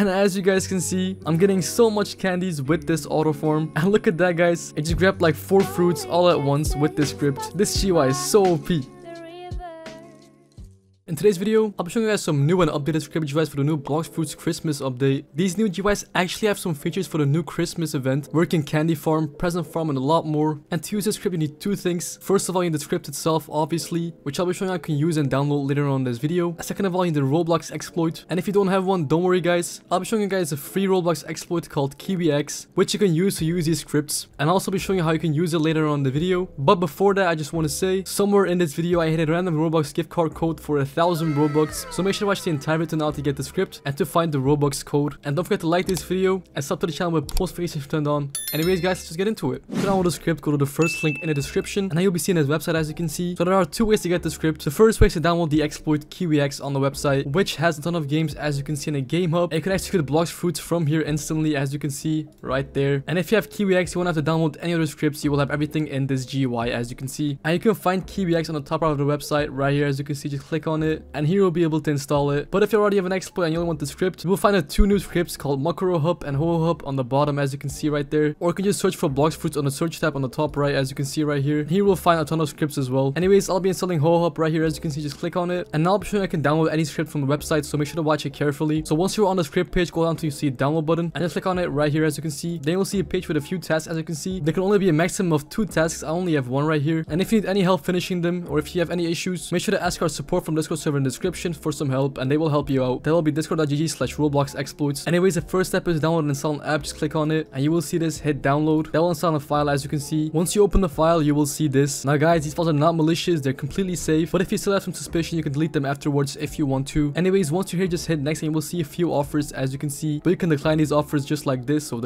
And as you guys can see, I'm getting so much candies with this auto form. And look at that, guys. I just grabbed like 4 fruits all at once with this script. This GUI is so OP. In today's video, I'll be showing you guys some new and updated script GUIs for the new Blox Fruits Christmas update. These new GUIs actually have some features for the new Christmas event, where you can candy farm, present farm, and a lot more. And to use this script, you need 2 things. First of all, you need the script itself, obviously, which I'll be showing you how you can use and download later on in this video. Second of all, you need the Roblox exploit. And if you don't have one, don't worry, guys. I'll be showing you guys a free Roblox exploit called KiwiX, which you can use to use these scripts. And I'll also be showing you how you can use it later on in the video. But before that, I just want to say, somewhere in this video, I hit a random Roblox gift card code for 1,000 Robux, so make sure to watch the entire video now to get the script and to find the Robux code. And don't forget to like this video and sub to the channel with post notifications turned on. Anyways, guys, let's just get into it. To download the script, go to the first link in the description, and now you'll be seeing this website, as you can see. So there are 2 ways to get the script. The first way is to download the exploit KiwiX on the website, which has a ton of games, as you can see, in a game hub. And you can execute Blox Fruits from here instantly, as you can see right there. And if you have KiwiX, you won't have to download any other scripts. You will have everything in this GUI, as you can see. And you can find KiwiX on the top right of the website right here, as you can see. Just click on it, and here you'll be able to install it. But if you already have an exploit and you only want the script, you will find the 2 new scripts called Makaro Hub and Hoho Hub on the bottom, as you can see right there. Or you can just search for Blox Fruits on the search tab on the top right, as you can see right here. Here we'll find a ton of scripts as well. Anyways, I'll be installing Hoho Hub right here, as you can see. Just click on it, and now I'll be showing you I can download any script from the website, so make sure to watch it carefully. So once you're on the script page, go down to you see download button and just click on it right here, as you can see. Then you'll see a page with a few tasks, as you can see. There can only be a maximum of 2 tasks. I only have 1 right here. And if you need any help finishing them, or if you have any issues, make sure to ask our support from Discord server in the description for some help, and they will help you out. That will be discord.gg/roblox-exploits. Anyways, the first step is download and install an app. Just click on it, and you will see this. Hit download. That will install a file, as you can see. Once you open the file, you will see this. Now, guys, these files are not malicious. They're completely safe. But if you still have some suspicion, you can delete them afterwards if you want to. Anyways, once you're here, just hit next, and you will see a few offers, as you can see. But you can decline these offers just like this. So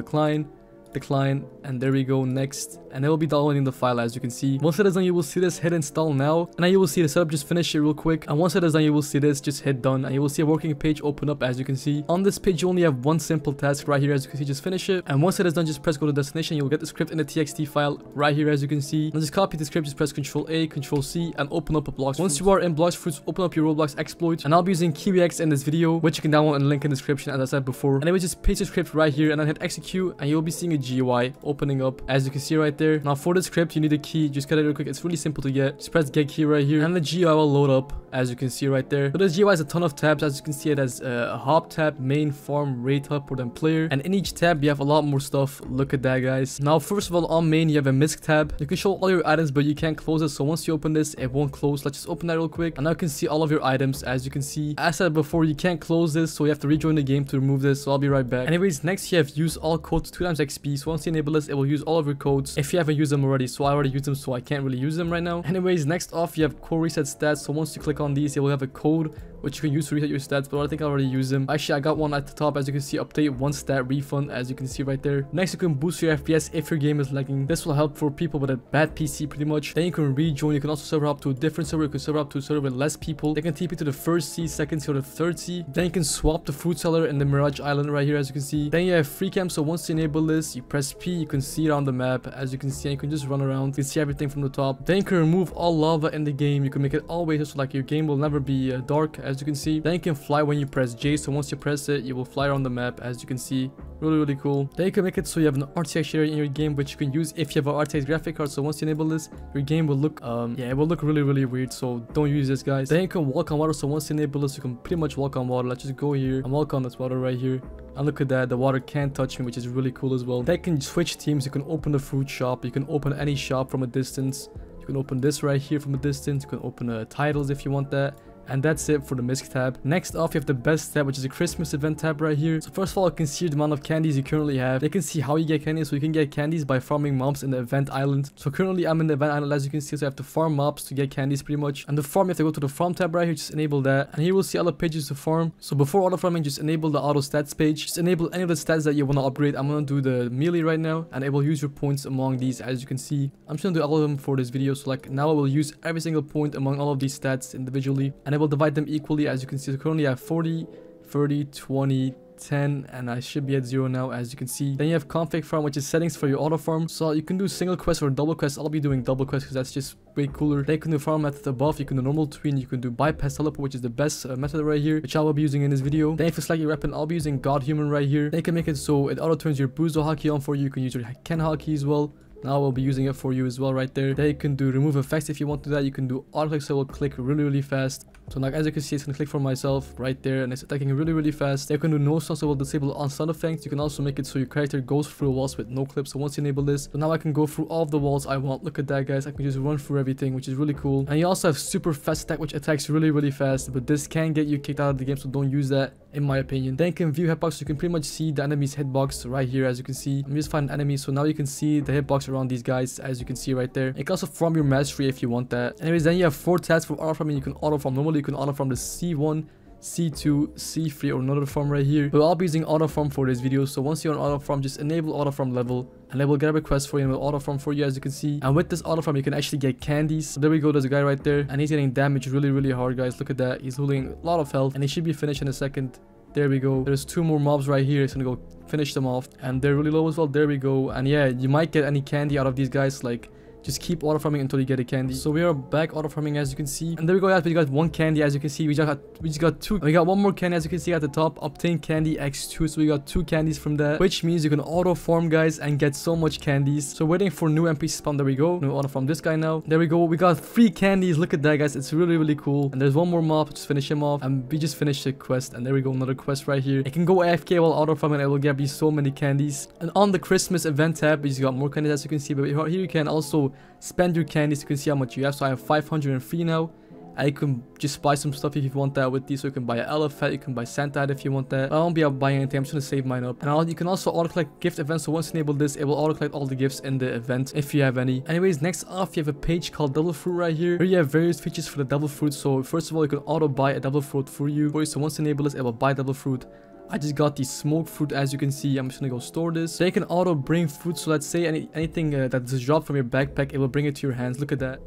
decline, and there we go, next. And it will be downloading the file, as you can see. Once it is done, you will see this. Hit install now, and now you will see the setup. Just finish it real quick, and once it is done, you will see this. Just hit done, and you will see a working page open up, as you can see. On this page, you only have 1 simple task right here, as you can see. Just finish it, and once it is done, just press go to destination. You'll get the script in the txt file right here, as you can see. Now just copy the script, just press Ctrl A, Ctrl C, and open up a Blox Fruits. Once you are in Blox Fruits, open up your Roblox exploit, and I'll be using KiwiX in this video, which you can download and link in the description, as I said before. And it will just paste the script right here, and then hit execute, and you'll be seeing a GUI opening up, as you can see right there. Now for the script, you need a key. Just get it real quick. It's really simple to get. Just press get key right here, and the GUI will load up, as you can see right there. So this GUI has a ton of tabs, as you can see. It has a hub tab, main, farm, raid hub, port, and player. And in each tab, you have a lot more stuff. Look at that, guys. Now first of all, on main, you have a misc tab. You can show all your items, but you can't close it. So once you open this, it won't close. Let's just open that real quick, and now you can see all of your items, as you can see. As I said before, you can't close this, so you have to rejoin the game to remove this. So I'll be right back. Anyways, next you have use all codes 2x XP. So once you enable this, it will use all of your codes if you haven't used them already. So I already used them, so I can't really use them right now. Anyways, next off, you have core reset stats. So once you click on these, you will have a code which you can use to reset your stats, but I think I already use them. Actually, I got one at the top, as you can see. Update 1 stat refund, as you can see right there. Next, you can boost your FPS if your game is lagging. This will help for people with a bad PC, pretty much. Then you can rejoin. You can also server up to a different server. You can server up to a server with less people. They can TP to the first sea, second sea, or the third sea. Then you can swap the fruit seller and the Mirage Island right here, as you can see. Then you have free camp. So once you enable this, you press P, you can see around the map, as you can see, and you can just run around. You can see everything from the top. Then you can remove all lava in the game. You can make it all water, so like your game will never be dark, as you can see. Then you can fly when you press J. So once you press it, you will fly around the map, as you can see. Really cool. Then you can make it so you have an RTX shader in your game, which you can use if you have an RTX graphic card. So once you enable this, your game will look it will look really weird, so don't use this, guys. Then you can walk on water. So once you enable this, you can pretty much walk on water. Let's just go here and walk on this water right here. And look at that, the water can't touch me, which is really cool as well. Then you can switch teams. You can open the fruit shop. You can open any shop from a distance. You can open this right here from a distance. You can open titles if you want that. And that's it for the misc tab. Next off, you have the best tab, which is a Christmas event tab right here. So first of all, you can see the amount of candies you currently have. They can see how you get candies. So you can get candies by farming mobs in the event island. So currently I'm in the event island, as you can see. So I have to farm mobs to get candies, pretty much. And the farm, you have to go to the farm tab right here. Just enable that, and here we'll see all the pages to farm. So before auto farming, just enable the auto stats page. Just enable any of the stats that you want to upgrade. I'm gonna do the melee right now, and it will use your points among these, as you can see. I'm just gonna do all of them for this video. So like now I will use every single point among all of these stats individually, and I will divide them equally, as you can see. So currently I have 40, 30, 20, 10 and I should be at 0 now, as you can see. Then you have config farm, which is settings for your auto farm. So you can do single quest or double quest. I'll be doing double quest because that's just way cooler. Then you can do farm method above, you can do normal tween, you can do bypass teleport, which is the best method right here, which I will be using in this video. Then if it's like your weapon, I'll be using god human right here. Then you can make it so it auto turns your Buzo haki on for you. You can use your Ken haki as well. Now we'll be using it for you as well right there. Then you can do remove effects if you want to do that. You can do auto click, so it will click really fast. So like as you can see, it's gonna click for myself right there, and it's attacking really fast. Then you can do no sound, so it will disable on sound effects. You can also make it so your character goes through walls with no clips. So once you enable this, so now I can go through all of the walls I want. Look at that, guys. I can just run through everything, which is really cool. And you also have super fast attack, which attacks really fast, but this can get you kicked out of the game, so don't use that in my opinion. Then you can view hitbox. You can pretty much see the enemy's hitbox right here. As you can see, I'm just finding enemies, so now you can see the hitbox around these guys, as you can see right there. You can also farm your mastery if you want that. Anyways, then you have 4 tabs for auto farming. You can auto farm normally, you can auto farm the C1, C2, C3, or another farm right here, but I'll be using auto farm for this video. So once you're on auto farm, just enable auto farm level, and they will get a request for you and will auto farm for you, as you can see. And with this auto farm, you can actually get candies. So there we go, there's a guy right there, and he's getting damaged really hard, guys. Look at that, he's holding a lot of health, and he should be finished in a second. There we go. There's 2 more mobs right here. It's gonna go finish them off, and they're really low as well. There we go. And yeah, you might get any candy out of these guys, like just keep auto farming until you get a candy. So we are back auto farming, as you can see. And there we go, guys. We got 1 candy, as you can see. We just got 2. And we got 1 more candy, as you can see at the top. Obtain candy X2. So we got 2 candies from that, which means you can auto farm, guys, and get so much candies. So waiting for new NPC spawn. There we go. New auto farm this guy now. There we go. We got 3 candies. Look at that, guys. It's really cool. And there's 1 more mob. Just finish him off. And we just finished the quest. And there we go, another quest right here. I can go AFK while auto farming. I will get you so many candies. And on the Christmas event tab, we just got more candies, as you can see. But here you can also spend your candies. You can see how much you have. So I have 503 now. I can just buy some stuff if you want that with these. So you can buy an elephant, you can buy Santa if you want that. I won't be buying anything, I'm just gonna save mine up. And you can also auto collect gift events. So once you enable this, it will auto collect all the gifts in the event if you have any. Anyways, next off, you have a page called Devil Fruit right here. Here you have various features for the Devil Fruit. So first of all, you can auto buy a Devil Fruit for you. So once you enable this, it will buy Devil Fruit. I just got the smoke fruit, as you can see. I'm just gonna go store this. They can auto bring food, so let's say anything that's dropped from your backpack, it will bring it to your hands. Look at that.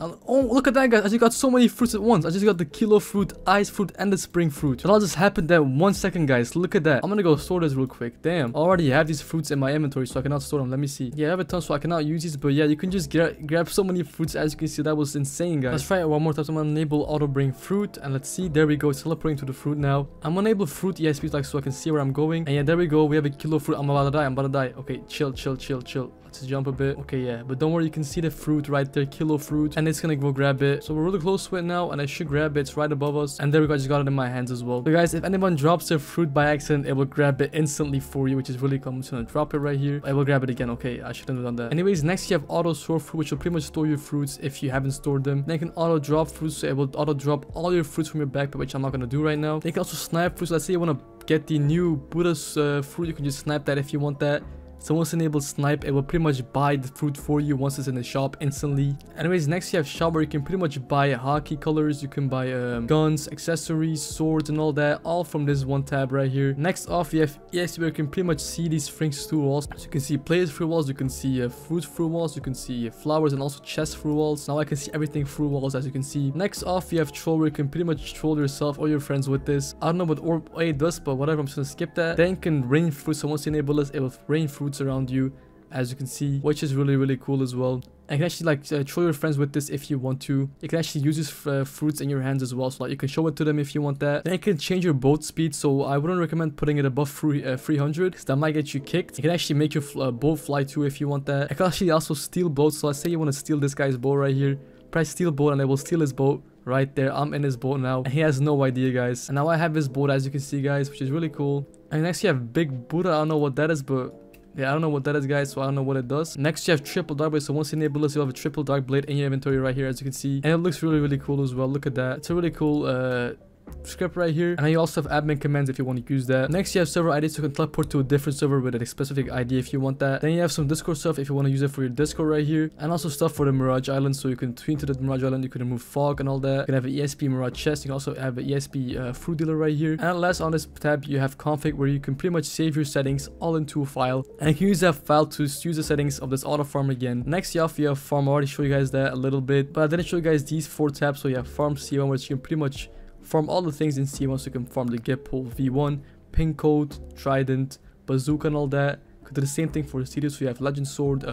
And, oh, look at that, guys. I just got so many fruits at once. I just got the kilo fruit, ice fruit, and the spring fruit. It all just happened in 1 second, guys. Look at that. I'm gonna go store this real quick. Damn, I already have these fruits in my inventory, so I cannot store them. Let me see. Yeah, I have a ton, so I cannot use these, but yeah, you can just grab so many fruits, as you can see. That was insane, guys. Let's try it one more time. So I'm gonna enable auto bring fruit, and let's see. There we go. It's teleporting to the fruit now. I'm gonna enable fruit ESP, like, so I can see where I'm going. And yeah, there we go. We have a kilo fruit. I'm about to die. I'm about to die. Okay, chill. Let's jump a bit. Okay, yeah, but don't worry, you can see the fruit right there, kilo fruit, and it's gonna go grab it. So we're really close to it now, and I should grab it. It's right above us, and there we go. I just got it in my hands as well. So guys, if anyone drops their fruit by accident, it will grab it instantly for you, which is really cool. I'm just gonna drop it right here. I will grab it again. Okay, I shouldn't have done that. Anyways, next you have auto store fruit, which will pretty much store your fruits if you haven't stored them. Then you can auto drop fruits, so it will auto drop all your fruits from your backpack, which I'm not gonna do right now. Then you can also snipe fruits. Let's say you wanna get the new Buddha's fruit, you can just snipe that if you want that. So once enabled snipe, it will pretty much buy the fruit for you once it's in the shop instantly. Anyways, next you have shop, where you can pretty much buy haki colors, you can buy guns, accessories, swords, and all that, all from this 1 tab right here. Next off, you have ESP, where you can pretty much see these things through walls. So you can see players through walls, you can see fruit through walls, you can see flowers, and also chests through walls. Now I can see everything through walls, as you can see. Next off, you have troll, where you can pretty much troll yourself or your friends with this. I don't know what orb A does, but whatever, I'm just gonna skip that. Then you can rain fruit, so once you enable this, it will rain fruit around you, as you can see, which is really cool as well. And you can actually like troll your friends with this if you want to. You can actually use these fruits in your hands as well, so like you can show it to them if you want that. Then you can change your boat speed, so I wouldn't recommend putting it above 300, because that might get you kicked. You can actually make your boat fly too if you want that. I can actually also steal boats, so let's say you want to steal this guy's boat right here. Press steal boat, and I will steal his boat. Right there, I'm in his boat now, and he has no idea, guys. And now I have his boat, as you can see, guys, which is really cool. And next you have Big Buddha. I don't know what that is, but yeah, I don't know what that is, guys, so I don't know what it does. Next, you have triple dark blade, so once you enable this, you'll have a triple dark blade in your inventory right here, as you can see. And it looks really cool as well. Look at that. It's a really cool script right here. And you also have admin commands if you want to use that. Next, you have server IDs, so you can teleport to a different server with a specific ID if you want that. Then you have some Discord stuff if you want to use it for your Discord right here. And also stuff for the Mirage Island, so you can tween to the Mirage Island, you can remove fog and all that. You can have an ESP Mirage chest, you can also have an ESP fruit dealer right here. And last on this tab, you have config, where you can pretty much save your settings all into a file. And you can use that file to use the settings of this auto farm again. Next, you have farm. I already showed you guys that a little bit, but I didn't show you guys these 4 tabs. So you have farm C1, which you can pretty much Farm all the things in C1, so you can farm the Gipole v1, pink Code, trident, bazooka and all that. Could do the same thing for the C2, so you have legend sword,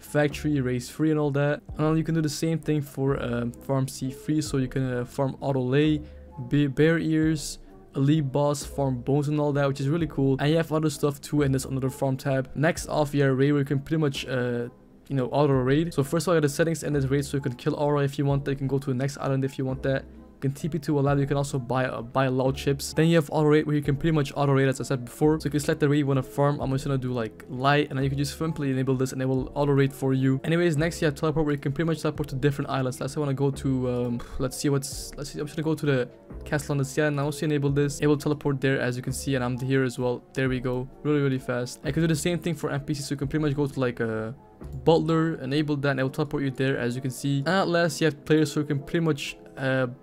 factory race 3 and all that. And you can do the same thing for farm C3, so you can farm auto lay, Be bear ears, elite boss farm bones and all that, which is really cool. And you have other stuff too, and there's another farm tab. Next off, you have raid, where you can pretty much you know, auto raid. So first of all, you have the settings and this raid, so you can kill aura if you want that. You can go to the next island if you want that. You can TP to a lab. You can also buy loud chips. Then you have auto raid, where you can pretty much auto raid, as I said before. So you can select the raid you want to farm. I'm just gonna do like light, and then you can just simply enable this and it will auto raid for you. Anyways, next you have teleport, where you can pretty much teleport to different islands. Let's say I want to go to let's see, I'm just gonna go to the castle on the sea, and I also enable this. It will teleport there, as you can see, and I'm here as well. There we go, really fast. I can do the same thing for NPCs, so you can pretty much go to like a butler, enable that, and it will teleport you there, as you can see. And at last, you have players, so you can pretty much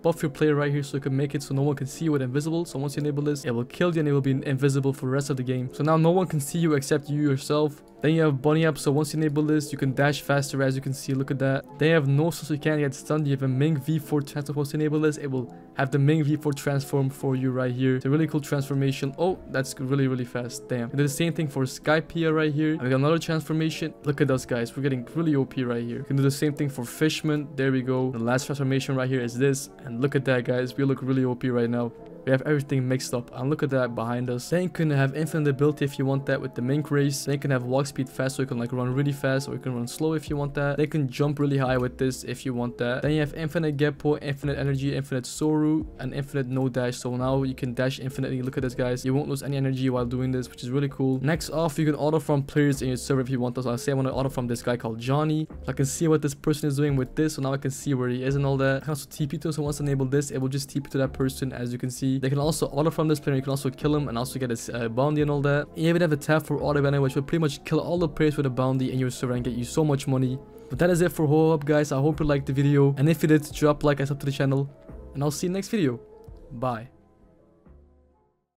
buff your player right here, so you can make it so no one can see you with invisible. So once you enable this, it will kill you and it will be invisible for the rest of the game. So now no one can see you except you yourself. Then you have bunny up, so once you enable this, you can dash faster, as you can see, look at that. They have no, so you can't get stunned. You have a Ming V4 transform. Once you enable this, it will have the Ming V4 transform for you right here. It's a really cool transformation. Oh, that's really fast, damn. And do the same thing for Skypea right here, and we got another transformation. Look at us, guys, we're getting really OP right here. You can do the same thing for fishman, there we go. The last transformation right here is this, and look at that, guys, we look really OP right now. We have everything mixed up, and look at that behind us. Then you can have infinite ability if you want that with the mink race. Then you can have walk speed fast, so you can like run really fast, or you can run slow if you want that. They can jump really high with this if you want that. Then you have infinite Geppo, infinite energy, infinite Soru, and infinite no dash. So now you can dash infinitely. Look at this, guys, you won't lose any energy while doing this, which is really cool. Next off, you can auto farm players in your server if you want. So I say I want to auto farm this guy called Johnny. So I can see what this person is doing with this, so now I can see where he is and all that. I can also TP to him, so once I enable this, it will just TP to that person, as you can see. They can also auto farm this player, you can also kill him and also get his bounty and all that. You even have a tab for auto banner, which will pretty much kill all the players with a bounty in your server and get you so much money. But that is it for Hoho Hub, guys. I hope you liked the video, and if you did, drop like and sub to the channel, and I'll see you in the next video. Bye.